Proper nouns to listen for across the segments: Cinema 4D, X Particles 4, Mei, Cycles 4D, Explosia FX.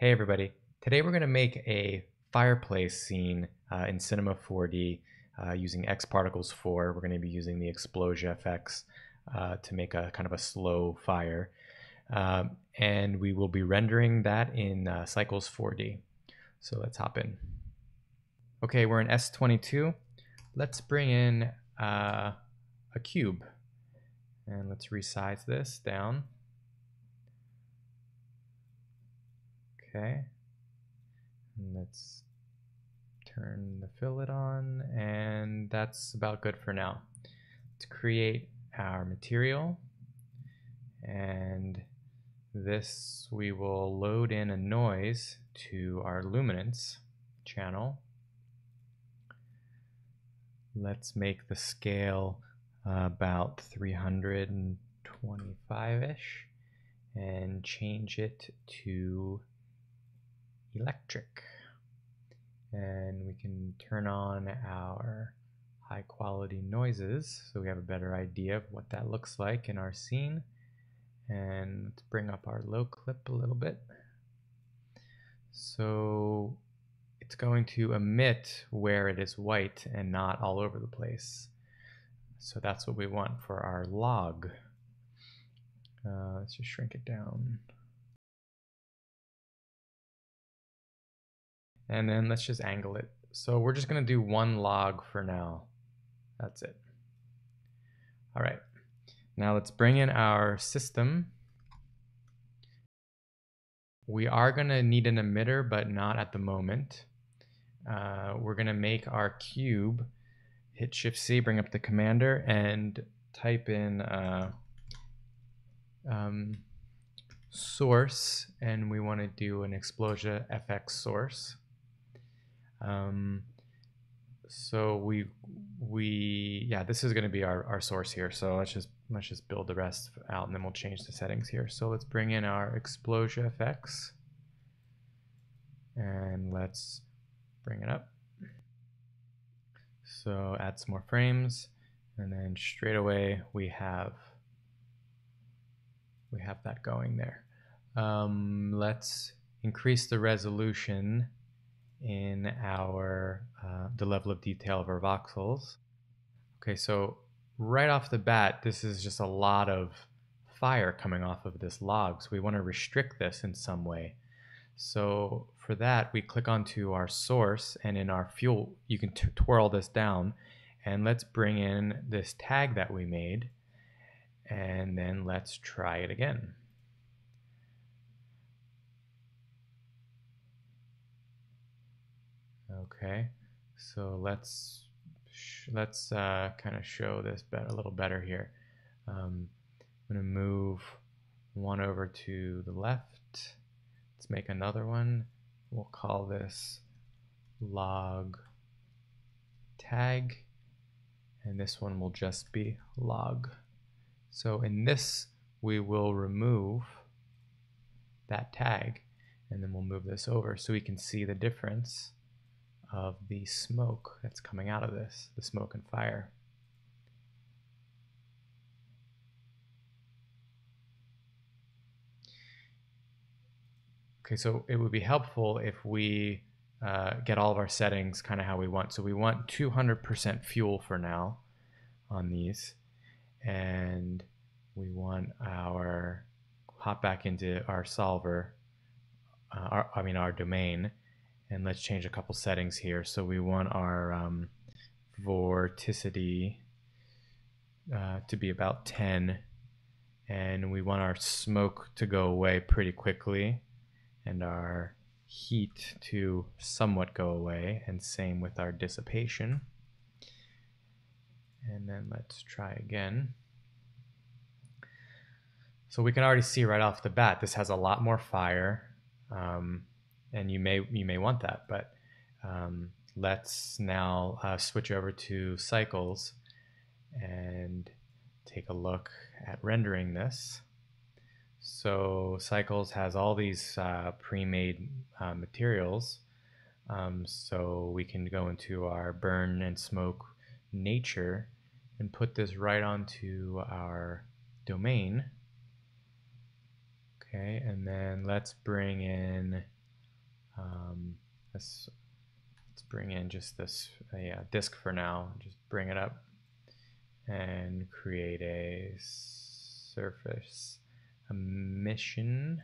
Hey everybody, today we're going to make a fireplace scene in Cinema 4D using X Particles 4. We're going to be using the Explosia FX to make a kind of a slow fire. And we will be rendering that in Cycles 4D. So let's hop in. Okay, we're in S22. Let's bring in a cube and let's resize this down. Okay, and let's turn the fillet on, and that's about good for now. Let's create our material, and this we will load in a noise to our luminance channel. Let's make the scale about 325-ish and change it to electric, and we can turn on our high quality noises so we have a better idea of what that looks like in our scene. And let's bring up our low clip a little bit. So it's going to emit where it is white and not all over the place. So that's what we want for our log. Let's just shrink it down. And then let's just angle it. So we're just going to do one log for now. That's it. All right. Now let's bring in our system. We are going to need an emitter, but not at the moment. We're going to make our cube. Hit Shift-C, bring up the commander, and type in source. And we want to do an Explosia FX source. So we this is going to be our source here. So let's just build the rest out, and then we'll change the settings here. So let's bring in our Explosia FX, and let's bring it up. So add some more frames, and then straight away we have that going there. Let's increase the resolution in our the level of detail of our voxels. Okay, so right off the bat, this is just a lot of fire coming off of this log, so we want to restrict this in some way. So for that, we click onto our source, and in our fuel, you can twirl this down, and let's bring in this tag that we made, and then let's try it again. Okay, so let's kind of show this a little better here. I'm going to move one over to the left. Let's make another one. We'll call this log tag, and this one will just be log. So in this, we will remove that tag, and then we'll move this over so we can see the difference of the smoke that's coming out of this, the smoke and fire. Okay, so it would be helpful if we get all of our settings kind of how we want. So we want 200% fuel for now on these, and we want our hop back into our solver, our domain. And let's change a couple settings here. So we want our vorticity to be about 10. And we want our smoke to go away pretty quickly, and our heat to somewhat go away. And same with our dissipation. And then let's try again. So we can already see right off the bat, this has a lot more fire. And you may want that, but let's now switch over to Cycles and take a look at rendering this. So Cycles has all these pre-made materials, so we can go into our burn and smoke nature and put this right onto our domain. Okay, and then let's bring in Let's bring in just this disk for now. Just bring it up and create a surface emission.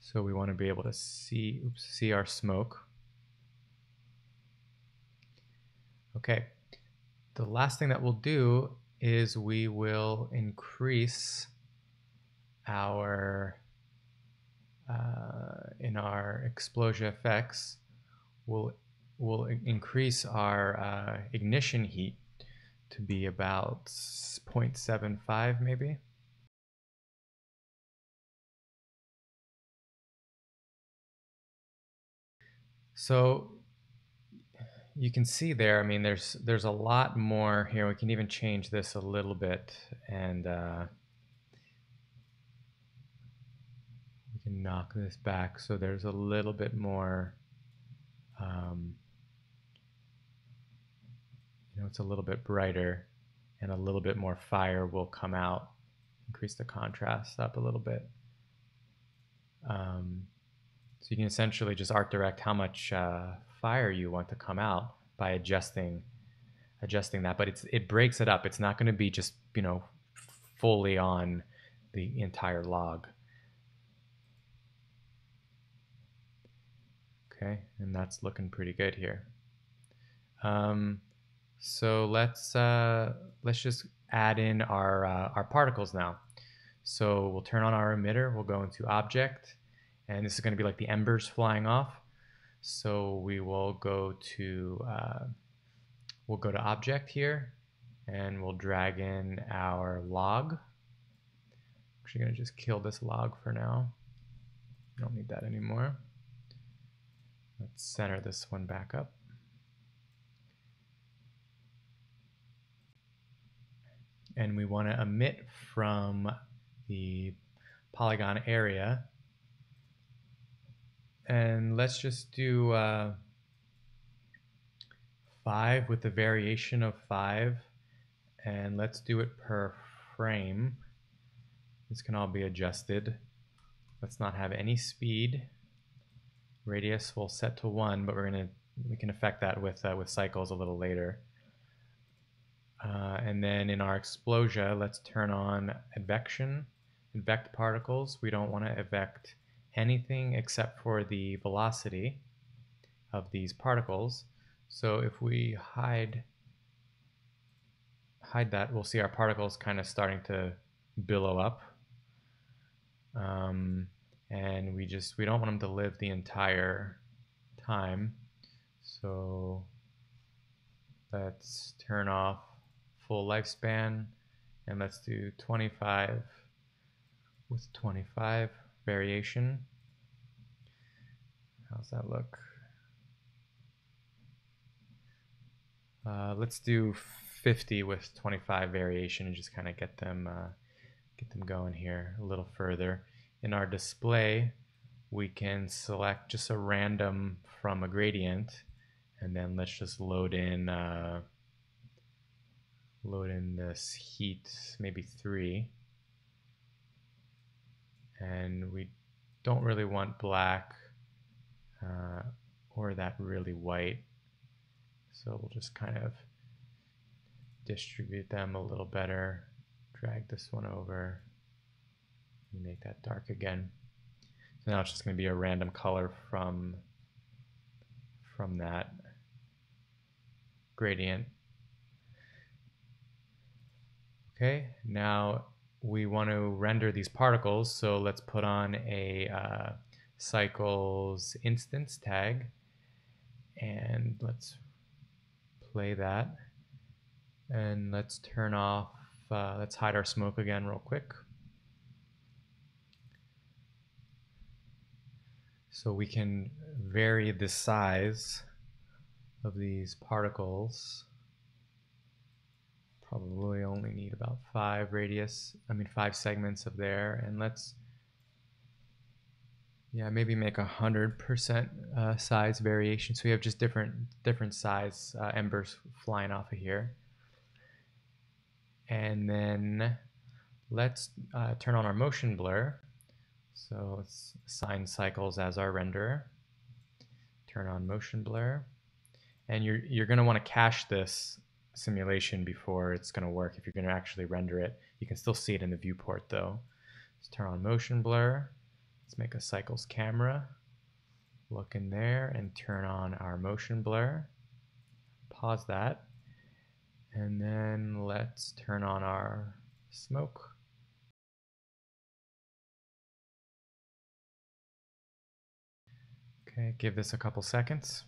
So we want to be able to see, oops, see our smoke. Okay, the last thing that we'll do is we will increase our, in our Explosia FX, we'll increase our ignition heat to be about 0.75 maybe. So you can see there, I mean, there's a lot more here. We can even change this a little bit, and we can knock this back so there's a little bit more, you know, it's a little bit brighter and a little bit more fire will come out. Increase the contrast up a little bit. So you can essentially just art direct how much fire you want to come out by adjusting that, but it breaks it up. It's not going to be just, you know, fully on the entire log. Okay, and that's looking pretty good here. So let's just add in our particles now. So we'll turn on our emitter. We'll go into Object. And this is going to be like the embers flying off. So we will go to Object here, and we'll drag in our log. Actually, going to just kill this log for now. I don't need that anymore. Let's center this one back up. And we want to emit from the polygon area. And let's just do 5 with the variation of 5, and let's do it per frame. This can all be adjusted. Let's not have any speed. Radius we'll set to 1, but we can affect that with cycles a little later. And then in our Explosia, let's turn on advection, advect particles. We don't want to advect anything except for the velocity of these particles. So if we hide that, we'll see our particles kind of starting to billow up. And we don't want them to live the entire time. So let's turn off full lifespan, and let's do 25 with 25. Variation. How's that look? Let's do 50 with 25 variation and just kind of get them going here a little further. In our display, we can select just a random from a gradient, and then let's just load in this heat, maybe 3. And we don't really want black or that really white. So we'll just kind of distribute them a little better. Drag this one over. Make that dark again. So now it's just going to be a random color from that gradient. Okay, now we want to render these particles, so let's put on a cycles instance tag, and let's play that, and let's turn off, let's hide our smoke again real quick. So we can vary the size of these particles. Probably only need about 5 segments of there, and let's, yeah, maybe make 100% size variation. So we have just different size embers flying off of here, and then Let's turn on our motion blur. So let's assign Cycles as our renderer. Turn on motion blur. And you're going to want to cache this simulation before it's going to work. If you're going to actually render it, you can still see it in the viewport though. Let's turn on motion blur. Let's make a Cycles camera. Look in there and turn on our motion blur. Pause that. And then let's turn on our smoke. Okay, give this a couple seconds.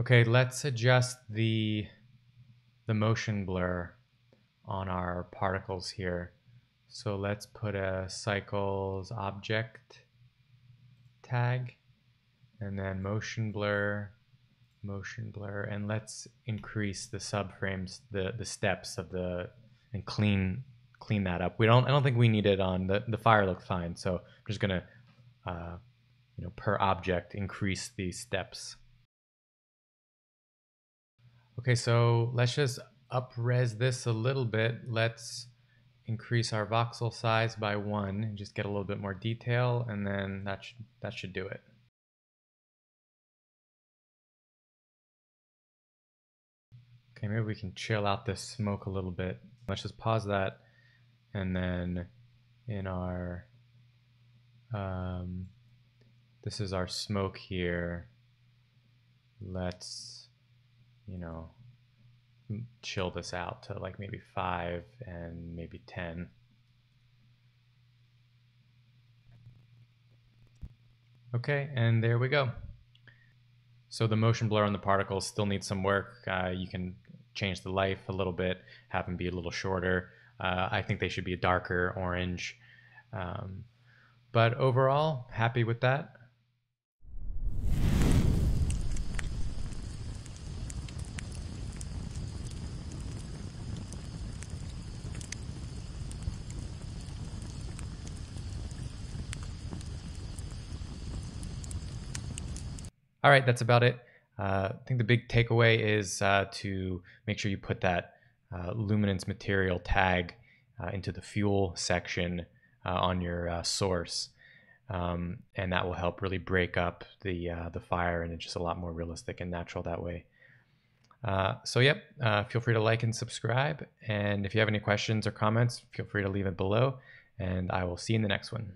Okay, let's adjust the motion blur on our particles here. So let's put a Cycles object tag and then motion blur, and let's increase the subframes, the steps of the, and clean that up. I don't think we need it on, the fire looks fine, so I'm just gonna, per object, increase these steps. Okay, so let's just up-res this a little bit. Let's increase our voxel size by 1 and just get a little bit more detail, and then that should do it. Okay, maybe we can chill out this smoke a little bit. Let's just pause that, and then in our, this is our smoke here. Let's, chill this out to like maybe 5 and maybe 10. Okay, and there we go. So the motion blur on the particles still needs some work. You can change the life a little bit, have them be a little shorter. I think they should be a darker orange. But overall, happy with that. All right, that's about it. I think the big takeaway is to make sure you put that luminance material tag into the fuel section on your source, and that will help really break up the fire, and it's just a lot more realistic and natural that way. So yep, feel free to like and subscribe, and if you have any questions or comments, feel free to leave it below, and I will see you in the next one.